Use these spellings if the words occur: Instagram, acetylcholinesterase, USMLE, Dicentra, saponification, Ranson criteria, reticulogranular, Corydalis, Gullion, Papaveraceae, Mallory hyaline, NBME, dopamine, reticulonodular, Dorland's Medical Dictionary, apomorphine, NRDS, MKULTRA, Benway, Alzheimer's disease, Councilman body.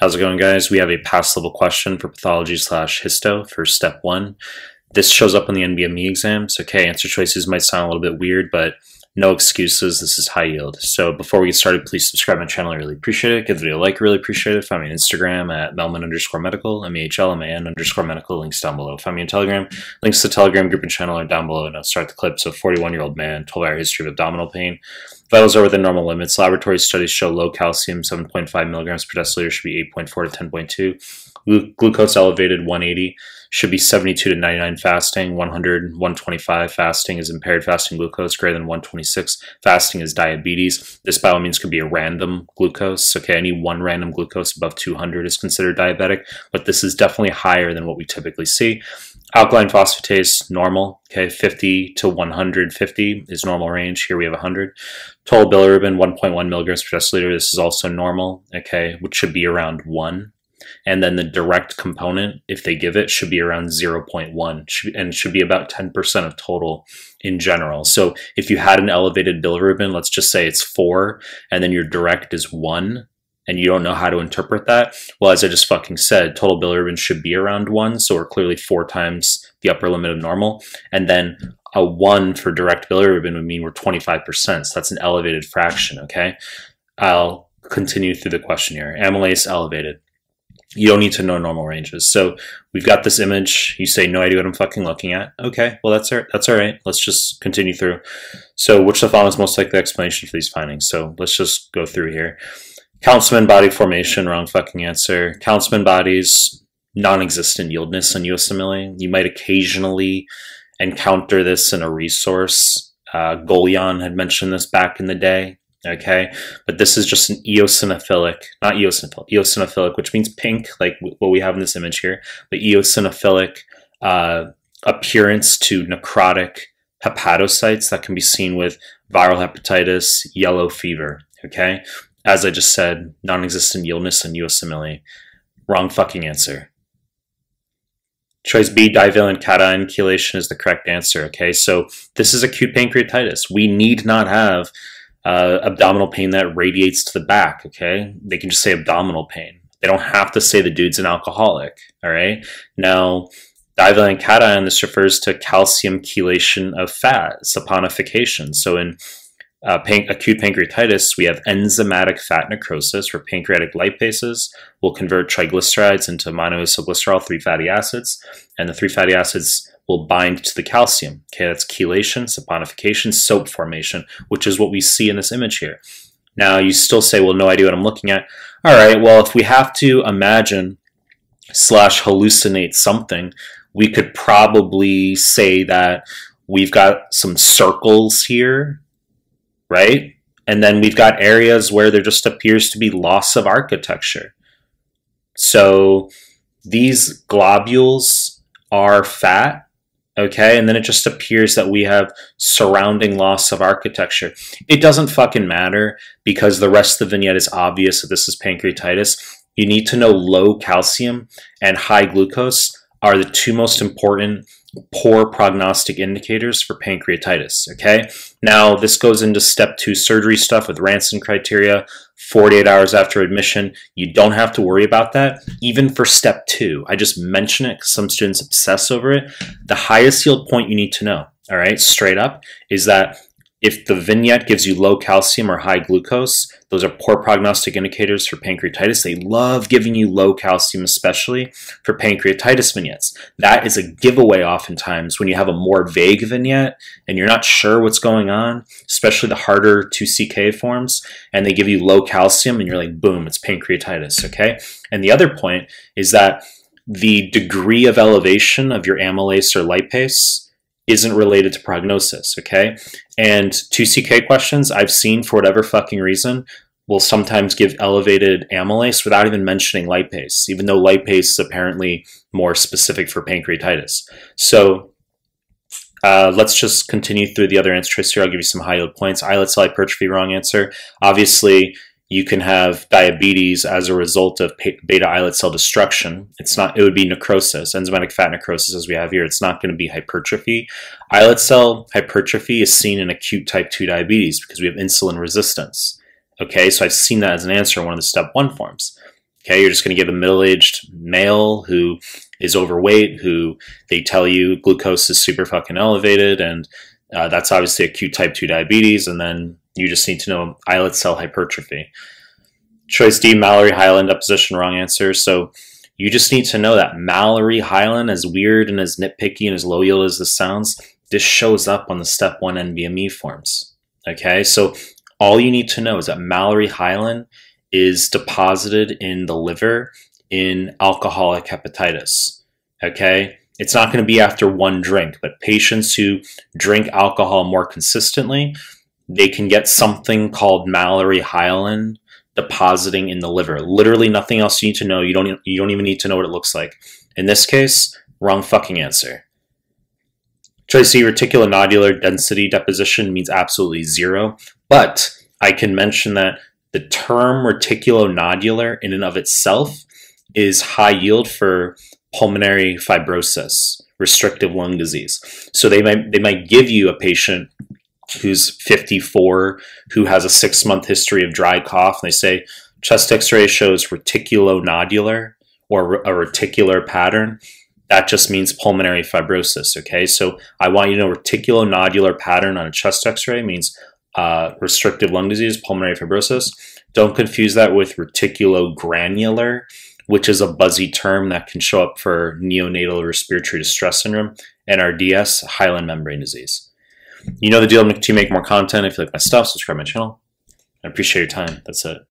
How's it going, guys? We have a past level question for pathology/histo for step one. This shows up on the NBME exams. Okay, answer choices might sound a little bit weird, but no excuses. This is high yield. So before we get started, please subscribe to my channel. I really appreciate it. Give the video a like. I really appreciate it. Find me on Instagram at melman_medical, melman_medical. Links down below. Find me on Telegram. Links to the Telegram group and channel are down below. And I'll start the clip. So 41-year-old man, 12-hour history of abdominal pain. Vitals are within normal limits. Laboratory studies show low calcium, 7.5 milligrams per deciliter should be 8.4 to 10.2. Glucose elevated, 180, should be 72 to 99 fasting, 100, 125 fasting is impaired fasting glucose, greater than 126 fasting is diabetes. This by all means could be a random glucose. Okay, any one random glucose above 200 is considered diabetic, but this is definitely higher than what we typically see. Alkaline phosphatase, normal. Okay, 50 to 150 is normal range. Here we have 100. Total bilirubin, 1.1 milligrams per deciliter. This is also normal, okay, which should be around 1. And then the direct component, if they give it, should be around 0.1 and should be about 10% of total in general. So if you had an elevated bilirubin, let's just say it's 4, and then your direct is 1, and you don't know how to interpret that, well, as I just fucking said, total bilirubin should be around 1, so we're clearly 4 times the upper limit of normal, and then a 1 for direct bilirubin would mean we're 25%, so that's an elevated fraction, okay? I'll continue through the question here. Amylase elevated. You don't need to know normal ranges. So we've got this image. You say, no idea what I'm fucking looking at. Okay, well, that's all right. Let's just continue through. So which of the following is most likely the explanation for these findings? So let's just go through here. Councilman body formation, wrong fucking answer. Councilman bodies, non-existent yieldness in USMLE. You might occasionally encounter this in a resource. Gullion had mentioned this back in the day. Okay, but this is just an eosinophilic, not eosinophilic, eosinophilic, which means pink, like what we have in this image here, but eosinophilic appearance to necrotic hepatocytes that can be seen with viral hepatitis, yellow fever. Okay, as I just said, non-existent yieldness in USMLE. Wrong fucking answer. Choice B, divalent cation chelation is the correct answer. Okay, so this is acute pancreatitis. We need not have abdominal pain that radiates to the back, okay? They can just say abdominal pain. They don't have to say the dude's an alcoholic, all right? Now, divalent cation, this refers to calcium chelation of fat, saponification. So in acute pancreatitis, we have enzymatic fat necrosis where pancreatic lipases will convert triglycerides into monoacylglycerol, 3 fatty acids, and the 3 fatty acids will bind to the calcium. Okay, that's chelation, saponification, soap formation, which is what we see in this image here. Now, you still say, well, no idea what I'm looking at. All right, well, if we have to imagine / hallucinate something, we could probably say that we've got some circles here, right? And then we've got areas where there just appears to be loss of architecture. So these globules are fat, okay, and then it just appears that we have surrounding loss of architecture. It doesn't fucking matter because the rest of the vignette is obvious that this is pancreatitis. You need to know low calcium and high glucose are the 2 most important poor prognostic indicators for pancreatitis, okay? Now, this goes into step 2 surgery stuff with Ranson criteria, 48 hours after admission. You don't have to worry about that, even for step 2. I just mention it because some students obsess over it. The highest yield point you need to know, all right, straight up, is that if the vignette gives you low calcium or high glucose, those are poor prognostic indicators for pancreatitis. They love giving you low calcium, especially for pancreatitis vignettes. That is a giveaway oftentimes when you have a more vague vignette and you're not sure what's going on, especially the harder 2CK forms, and they give you low calcium and you're like, boom, it's pancreatitis, okay? And the other point is that the degree of elevation of your amylase or lipase isn't related to prognosis, okay? And 2CK questions I've seen for whatever fucking reason will sometimes give elevated amylase without even mentioning lipase, even though lipase is apparently more specific for pancreatitis. So let's just continue through the other answer choice here. I'll give you some high yield points. Islet cell hypertrophy, wrong answer. Obviously, you can have diabetes as a result of beta islet cell destruction. It's not, it would be necrosis, enzymatic fat necrosis as we have here. It's not going to be hypertrophy. Islet cell hypertrophy is seen in acute type 2 diabetes because we have insulin resistance. Okay, so I've seen that as an answer in one of the step 1 forms. Okay, you're just going to give a middle-aged male who is overweight, who they tell you glucose is super fucking elevated, and that's obviously acute type 2 diabetes, and then you just need to know islet cell hypertrophy. Choice D, Mallory hyaline deposition, wrong answer. So you just need to know that Mallory hyaline, as weird and as nitpicky and as low yield as this sounds, this shows up on the step 1 NBME forms. Okay, so all you need to know is that Mallory hyaline is deposited in the liver in alcoholic hepatitis. Okay, it's not going to be after one drink, but patients who drink alcohol more consistently, they can get something called Mallory hyaline depositing in the liver. Literally nothing else you need to know. You don't even need to know what it looks like. In this case, wrong fucking answer. Choice C, reticulonodular density deposition, means absolutely zero, but I can mention that the term reticulonodular in and of itself is high yield for pulmonary fibrosis, restrictive lung disease. So they might give you a patient who's 54, who has a 6-month history of dry cough, and they say chest x-ray shows reticulonodular or a reticular pattern. That just means pulmonary fibrosis, okay? So I want you to know reticulonodular pattern on a chest x-ray means restrictive lung disease, pulmonary fibrosis. Don't confuse that with reticulogranular, which is a buzzy term that can show up for neonatal respiratory distress syndrome, NRDS, hyaline membrane disease. You know the deal. To make more content, if you like my stuff, subscribe to my channel. I appreciate your time. That's it.